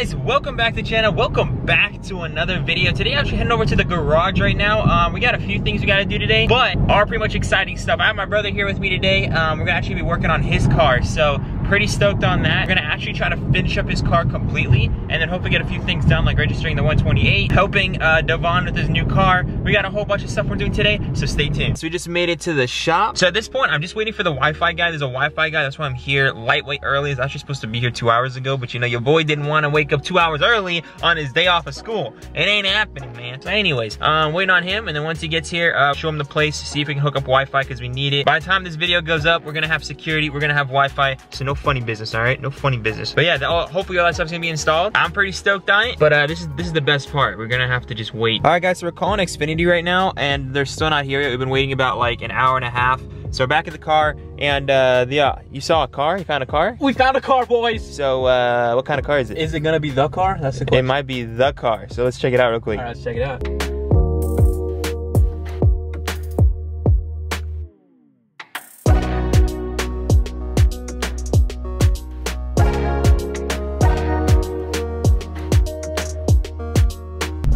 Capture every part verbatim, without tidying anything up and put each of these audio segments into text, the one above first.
guys, welcome back to the channel. Welcome back to another video. Today I'm actually heading over to the garage right now. Um, we got a few things we gotta do today, but are pretty much exciting stuff. I have my brother here with me today. Um, we're gonna actually be working on his car, so pretty stoked on that. We're gonna actually try to finish up his car completely, and then hopefully get a few things done, like registering the one twenty-eight, helping uh, Devon with his new car. We got a whole bunch of stuff we're doing today, so stay tuned. So we just made it to the shop. So at this point, I'm just waiting for the Wi-Fi guy. There's a Wi-Fi guy, that's why I'm here lightweight early. He's actually supposed to be here two hours ago, but you know, your boy didn't want to wake up two hours early on his day off of school. It ain't happening, man. So anyways, um, waiting on him, and then once he gets here, uh, show him the place, see if we can hook up Wi-Fi, because we need it. By the time this video goes up, we're gonna have security, we're gonna have Wi-Fi, so no funny business, all right? No funny business. But yeah, the, all, hopefully all that stuff's gonna be installed. I'm pretty stoked on it, but uh, this is this is the best part. We're gonna have to just wait. All right, guys, so we're calling Xfinity right now, and they're still not here yet. We've been waiting about like an hour and a half. So we're back at the car, and uh, the, uh, you saw a car? You found a car? We found a car, boys! So, uh, what kind of car is it? Is it gonna be the car? That's the question. It might be the car, so let's check it out real quick. All right, let's check it out.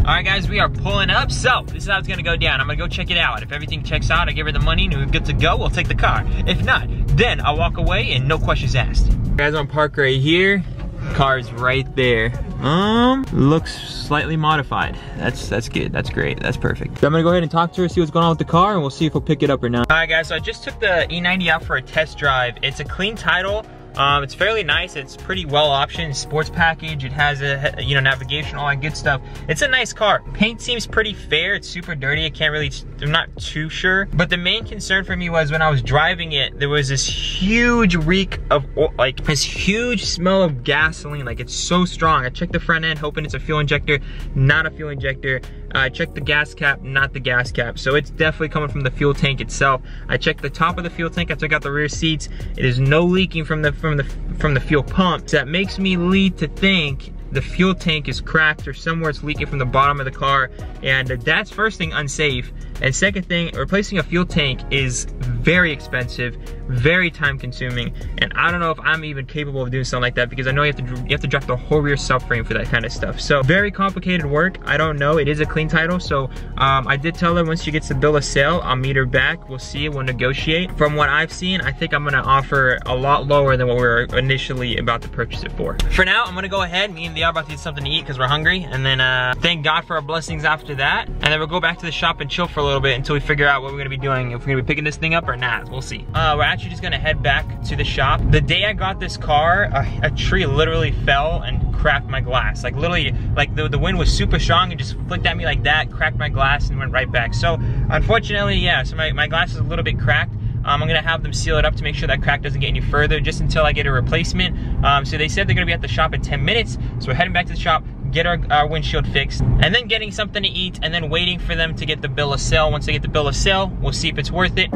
All right, guys, we are pulling up. So this is how it's gonna go down. I'm gonna go check it out. If everything checks out, I give her the money and we're good to go. We'll take the car. If not, then I'll walk away and no questions asked. Guys, I'm parked right here. Car's right there. Um, looks slightly modified. That's that's good. That's great. That's perfect. So I'm gonna go ahead and talk to her, see what's going on with the car, and we'll see if we'll pick it up or not. All right, guys. So I just took the E ninety out for a test drive. It's a clean title. Um, it's fairly nice. It's pretty well optioned. Sports package. It has a, you know, navigation, all that good stuff. It's a nice car. Paint seems pretty fair. It's super dirty. I can't really, I'm not too sure. But the main concern for me was when I was driving it, there was this huge reek of, like, this huge smell of gasoline. Like, it's so strong. I checked the front end, hoping it's a fuel injector. Not a fuel injector. I checked the gas cap, not the gas cap. So it's definitely coming from the fuel tank itself. I checked the top of the fuel tank. I took out the rear seats. It is no leaking from the from the from the fuel pump. So that makes me lead to think the fuel tank is cracked or somewhere it's leaking from the bottom of the car. And that's, first thing, unsafe. And second thing, replacing a fuel tank is very expensive, very time consuming. And I don't know if I'm even capable of doing something like that, because I know you have to you have to drop the whole rear subframe for that kind of stuff. So very complicated work. I don't know. It is a clean title. So um, I did tell her once she gets the bill of sale, I'll meet her back. We'll see, we'll negotiate. From what I've seen, I think I'm gonna offer a lot lower than what we were initially about to purchase it for. For now, I'm gonna go ahead, me and the about to get something to eat because we're hungry, and then uh, thank God for our blessings after that, and then we'll go back to the shop and chill for a little bit until we figure out what we're gonna be doing, if we're gonna be picking this thing up or not. We'll see. Uh, we're actually just gonna head back to the shop. The day I got this car, a, a tree literally fell and cracked my glass. Like literally, like the, the wind was super strong and just flicked at me like that, cracked my glass and went right back. So unfortunately, yeah, so my, my glass is a little bit cracked. Um, I'm gonna have them seal it up to make sure that crack doesn't get any further, just until I get a replacement. Um, so they said they're gonna be at the shop in ten minutes. So we're heading back to the shop, get our, our windshield fixed, and then getting something to eat, and then waiting for them to get the bill of sale. Once they get the bill of sale, we'll see if it's worth it.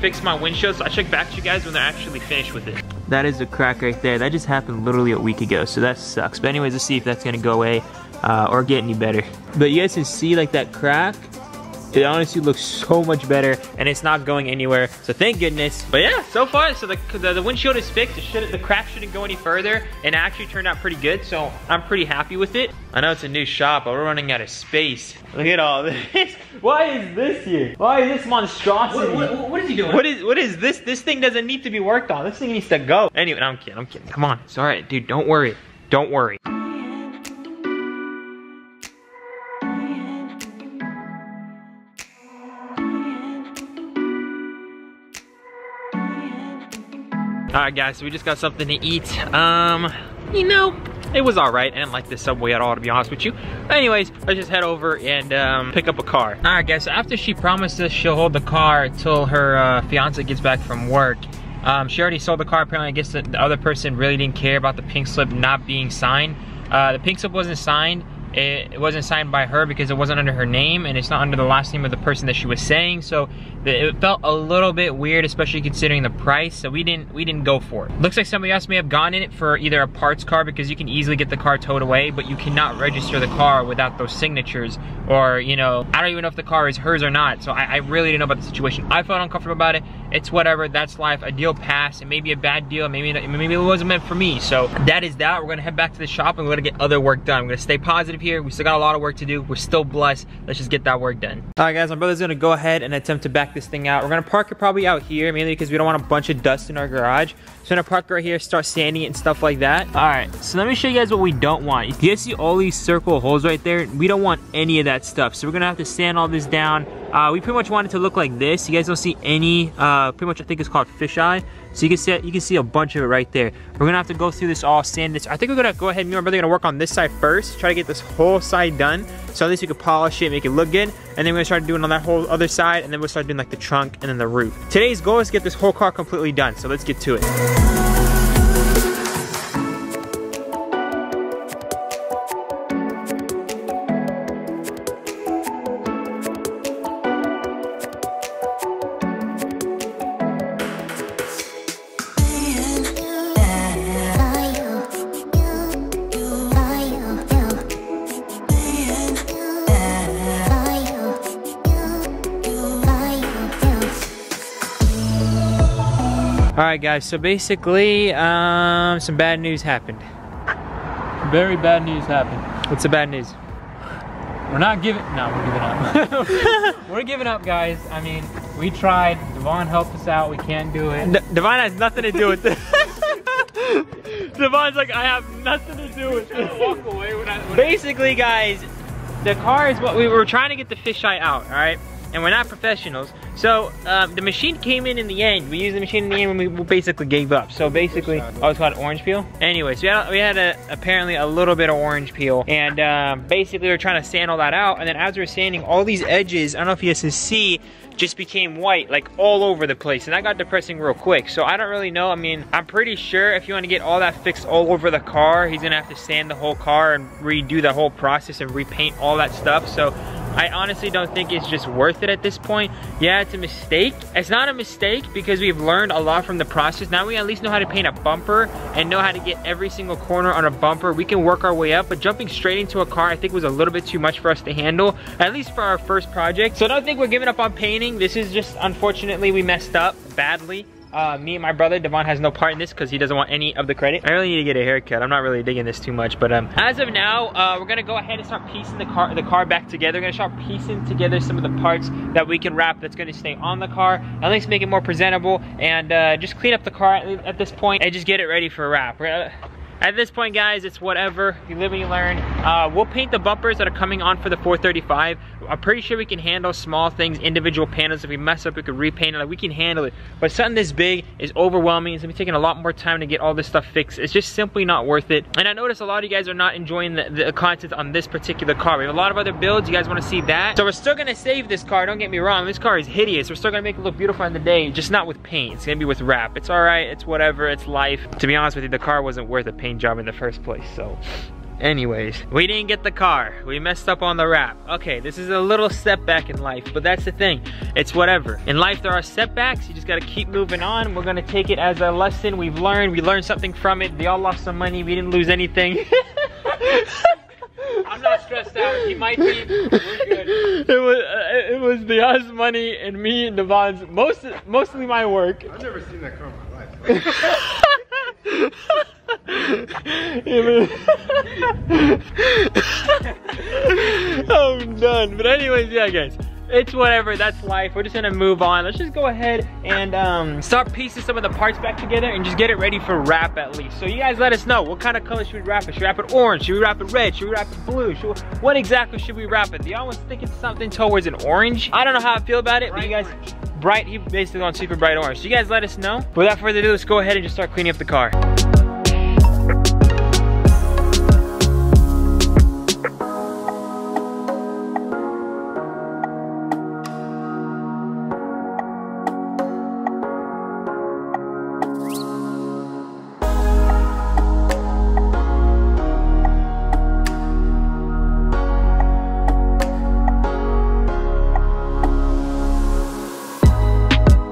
Fix my windshield, so I'll check back to you guys when they're actually finished with it. That is a crack right there. That just happened literally a week ago, so that sucks. But anyways, let's see if that's gonna go away uh, or get any better. But you guys can see like that crack. It honestly looks so much better, and it's not going anywhere, so thank goodness. But yeah, so far, so the, the, the windshield is fixed. It should, the crack shouldn't go any further, and it actually turned out pretty good, so I'm pretty happy with it. I know it's a new shop, but we're running out of space. Look at all this. Why is this here? Why is this monstrosity? What, what, what is he doing? What is, what is this? This thing doesn't need to be worked on. This thing needs to go. Anyway, no, I'm kidding, I'm kidding. Come on, it's all right, dude, don't worry. Don't worry. All right, guys, so we just got something to eat. Um, you know, it was all right. I didn't like the Subway at all, to be honest with you. But anyways, let's just head over and um, pick up a car. All right, guys, so after she promised us she'll hold the car until her uh, fiance gets back from work, um, she already sold the car. Apparently, I guess the, the other person really didn't care about the pink slip not being signed. Uh, the pink slip wasn't signed. It, it wasn't signed by her because it wasn't under her name, and it's not under the last name of the person that she was saying, so the, it felt a little bit weird, especially considering the price, so we didn't we didn't go for it. Looks like somebody else may have gone in it for either a parts car, because you can easily get the car towed away, but you cannot register the car without those signatures, or, you know, I don't even know if the car is hers or not, so I, I really didn't know about the situation. I felt uncomfortable about it. It's whatever, that's life. A deal passed, it may be a bad deal, maybe, maybe it wasn't meant for me, so that is that. We're gonna head back to the shop and we're gonna get other work done. I'm gonna stay positive here. We still got a lot of work to do. We're still blessed. Let's just get that work done. All right, guys, my brother's gonna go ahead and attempt to back this thing out. We're gonna park it probably out here, mainly because we don't want a bunch of dust in our garage. So we're gonna park right here, start sanding it and stuff like that. All right, so let me show you guys what we don't want. If you guys see all these circle holes right there, we don't want any of that stuff. So we're gonna have to sand all this down. Uh, we pretty much want it to look like this. You guys don't see any, uh, pretty much I think it's called fisheye. So you can see you can see a bunch of it right there. We're gonna have to go through this all, sand this. I think we're gonna go ahead, me and my brother are gonna work on this side first, try to get this whole side done. So at least we could polish it, make it look good. And then we're gonna start doing on that whole other side, and then we'll start doing like the trunk and then the roof. Today's goal is to get this whole car completely done. So let's get to it. All right, guys, so basically, um, some bad news happened. Very bad news happened. What's the bad news? We're not giving, no, we're giving up. We're giving up, guys. I mean, we tried, Devon helped us out, we can't do it. D Devon has nothing to do with this. Devon's like, I have nothing to do with this. Walk away when I, when basically, guys, the car is what we were trying to get the fisheye out, all right? And we're not professionals. So um, the machine came in in the end. We used the machine in the end when we basically gave up. So basically, oh, it's called orange peel? Anyways, we had, we had a, apparently a little bit of orange peel. And um, basically we were trying to sand all that out. And then as we were sanding, all these edges, I don't know if you guys can see, just became white, like all over the place. And that got depressing real quick. So I don't really know. I mean, I'm pretty sure if you want to get all that fixed all over the car, he's gonna have to sand the whole car and redo the whole process and repaint all that stuff. So I honestly don't think it's just worth it at this point. Yeah, it's a mistake. It's not a mistake because we've learned a lot from the process. Now we at least know how to paint a bumper and know how to get every single corner on a bumper. We can work our way up, but jumping straight into a car I think was a little bit too much for us to handle, at least for our first project. So I don't think we're giving up on painting. This is just, unfortunately, we messed up badly. Uh, me and my brother, Devon has no part in this because he doesn't want any of the credit. I really need to get a haircut. I'm not really digging this too much, but um, as of now, uh, we're gonna go ahead and start piecing the car, the car back together. We're gonna start piecing together some of the parts that we can wrap that's gonna stay on the car, at least make it more presentable, and uh, just clean up the car at, at this point and just get it ready for a wrap. We're gonna, At this point, guys, it's whatever. You live and you learn. Uh, we'll paint the bumpers that are coming on for the four thirty-five. I'm pretty sure we can handle small things, individual panels. If we mess up, we could repaint it. Like, we can handle it. But something this big is overwhelming. It's gonna be taking a lot more time to get all this stuff fixed. It's just simply not worth it. And I notice a lot of you guys are not enjoying the, the content on this particular car. We have a lot of other builds. You guys wanna see that? So we're still gonna save this car. Don't get me wrong. This car is hideous. We're still gonna make it look beautiful in the day, just not with paint. It's gonna be with wrap. It's all right. It's whatever. It's life. To be honest with you, the car wasn't worth a paint job in the first place. So anyways, we didn't get the car, we messed up on the wrap. Okay, this is a little step back in life, but that's the thing, it's whatever. In life there are setbacks, you just got to keep moving on. We're going to take it as a lesson. We've learned, we learned something from it. They all lost some money, we didn't lose anything. I'm not stressed out, he might be, we're good. It was, uh, it was the us money and me and Devon's, most, mostly my work. I've never seen that car in my life. Right? I'm done, but anyways, yeah, guys, it's whatever, that's life. We're just gonna move on. Let's just go ahead and um, start piecing some of the parts back together and just get it ready for wrap at least. So you guys let us know, what kind of color should we wrap it? Should we wrap it orange? Should we wrap it red? Should we wrap it blue? Should we, what exactly should we wrap it? Do y'all want to stick it something towards an orange? I don't know how I feel about it, but you guys, bright, he basically wants super bright orange. So you guys let us know. Without further ado, let's go ahead and just start cleaning up the car.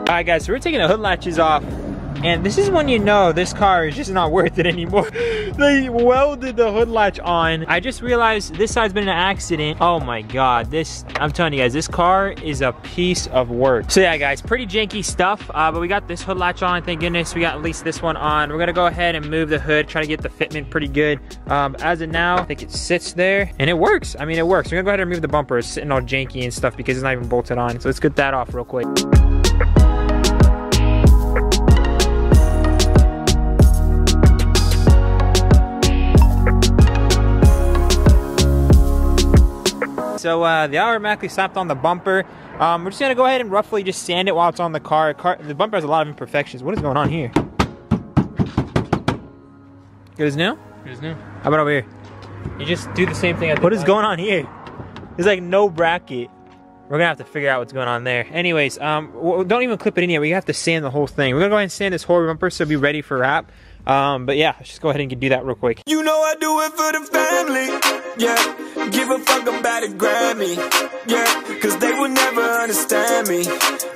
Alright guys, so we're taking the hood latches off, and this is when you know this car is just not worth it anymore. They welded the hood latch on. I just realized this side's been an accident. Oh my God, this, I'm telling you guys, this car is a piece of work. So yeah guys, pretty janky stuff, uh, but we got this hood latch on, thank goodness we got at least this one on. We're gonna go ahead and move the hood, try to get the fitment pretty good. Um, as of now, I think it sits there, and it works. I mean, it works. We're gonna go ahead and remove the bumper. It's sitting all janky and stuff because it's not even bolted on. So let's get that off real quick. So uh, they automatically slapped on the bumper. Um, we're just gonna go ahead and roughly just sand it while it's on the car. car. The bumper has a lot of imperfections. What is going on here? Good as new? Good as new. How about over here? You just do the same thing. At the what is going on here? There's like no bracket. We're gonna have to figure out what's going on there. Anyways, um, don't even clip it in here. We have to sand the whole thing. We're gonna go ahead and sand this whole bumper so be ready for wrap. Um, but yeah, let's just go ahead and do that real quick. You know I do it for the family. Yeah, give a fuck about a Grammy. Yeah, cause they will never understand me.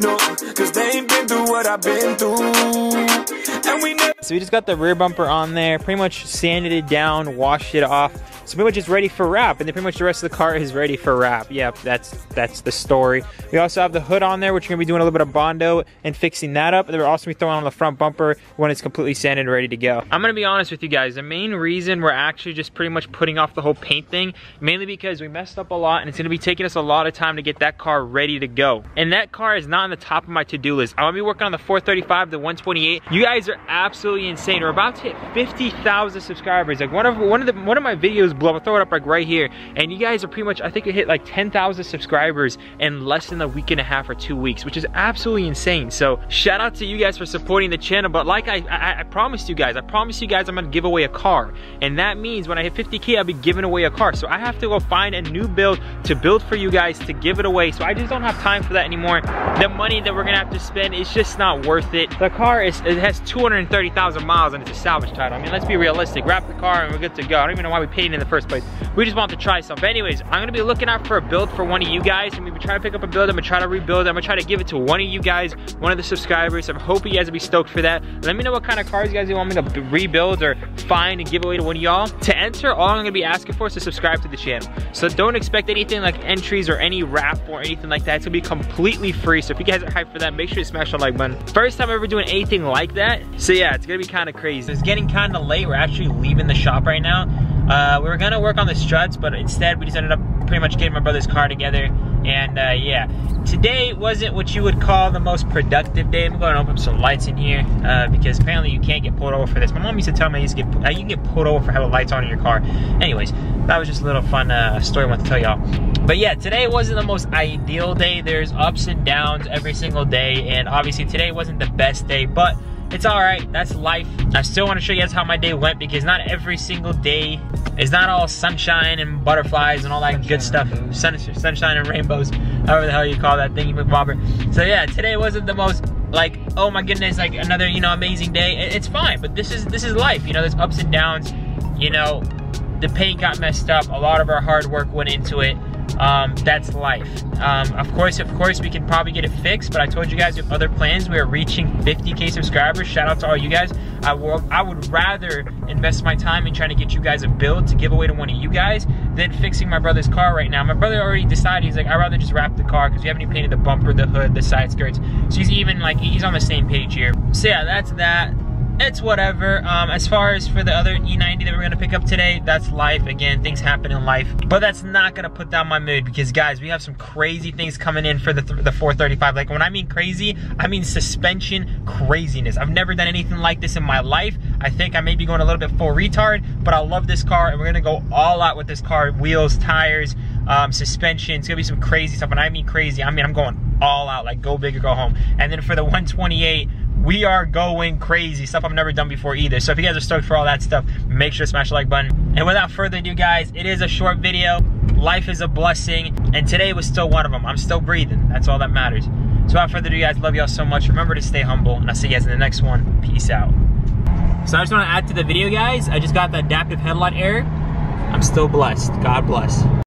No, cause they ain't been through what I've been through. And we never. So we just got the rear bumper on there, pretty much sanded it down, washed it off. So pretty much it's ready for wrap, and then pretty much the rest of the car is ready for wrap. Yep, that's that's the story. We also have the hood on there, which we're gonna be doing a little bit of Bondo and fixing that up. And then we're also gonna be throwing on the front bumper when it's completely sanded and ready to go. I'm gonna be honest with you guys, the main reason we're actually just pretty much putting off the whole paint thing, mainly because we messed up a lot, and it's gonna be taking us a lot of time to get that car ready to go. And that car is not on the top of my to-do list. I'm gonna be working on the four thirty-five, the one twenty-eight. You guys are absolutely insane. We're about to hit fifty thousand subscribers. Like one of one of the one of my videos blew up. I'll throw it up like right here. And you guys are pretty much, I think we hit like ten thousand subscribers in less than a week and a half or two weeks, which is absolutely insane. So shout out to you guys for supporting the channel. But like I, I, I promised you guys, I promised you guys I'm gonna give away a car. And that means when I hit fifty K, I'll be giving away a car. Car. So I have to go find a new build to build for you guys to give it away. So I just don't have time for that anymore. The money that we're gonna have to spend is just not worth it. The car is, it has two hundred thirty thousand miles and it's a salvage title. I mean, let's be realistic. Wrap the car and we're good to go. I don't even know why we paid it in the first place. We just want to try something. But anyways, I'm gonna be looking out for a build for one of you guys. I'm gonna be trying to pick up a build. I'm gonna try to rebuild it. I'm gonna try to give it to one of you guys, one of the subscribers. I'm hoping you guys will be stoked for that. Let me know what kind of cars you guys want me to rebuild or find and give away to one of y'all. To enter, all I'm gonna be asking for is to subscribe to the channel. So don't expect anything like entries or any raffle or anything like that. It's gonna be completely free. So if you guys are hyped for that, make sure you smash the like button. First time ever doing anything like that. So yeah, it's gonna be kind of crazy. It's getting kind of late. We're actually leaving the shop right now. Uh, we were gonna work on the struts, but instead we just ended up pretty much getting my brother's car together. And uh, yeah, today wasn't what you would call the most productive day. I'm going to open up some lights in here uh, because apparently you can't get pulled over for this. My mom used to tell me you can get, uh, you can get pulled over for having lights on in your car. Anyways, that was just a little fun uh, story I want to tell y'all. But yeah, today wasn't the most ideal day. There's ups and downs every single day. And obviously today wasn't the best day, but it's all right, that's life. I still wanna show you guys how my day went because not every single day is not all sunshine and butterflies and all that sunshine good stuff. Sun, sunshine and rainbows, however the hell you call that thing, you McBobber. So yeah, today wasn't the most like, oh my goodness, like another, you know, amazing day. It's fine, but this is, this is life. You know, there's ups and downs. You know, the paint got messed up. A lot of our hard work went into it. Um, that's life. Um, of course, of course, we can probably get it fixed, but I told you guys with other plans, we are reaching fifty K subscribers. Shout out to all you guys. I, will, I would rather invest my time in trying to get you guys a build to give away to one of you guys than fixing my brother's car right now. My brother already decided, he's like, I'd rather just wrap the car because we haven't even painted the bumper, the hood, the side skirts. So he's even like, he's on the same page here. So yeah, that's that. It's whatever. Um, as far as for the other E ninety that we're gonna pick up today, that's life. Again, things happen in life, but that's not gonna put down my mood because guys, we have some crazy things coming in for the th the four thirty-five. Like when I mean crazy, I mean suspension craziness. I've never done anything like this in my life. I think I may be going a little bit full retard, but I love this car and we're gonna go all out with this car. Wheels, tires, um, suspension. It's gonna be some crazy stuff. And I mean crazy, I mean I'm going all out. Like go big or go home. And then for the one twenty-eight. We are going crazy, stuff I've never done before either. So if you guys are stoked for all that stuff, make sure to smash the like button. And without further ado, guys, it is a short video. Life is a blessing, and today was still one of them. I'm still breathing, that's all that matters. So without further ado, guys, love y'all so much. Remember to stay humble, and I'll see you guys in the next one. Peace out. So I just wanna add to the video, guys, I just got the adaptive headlight error. I'm still blessed, God bless.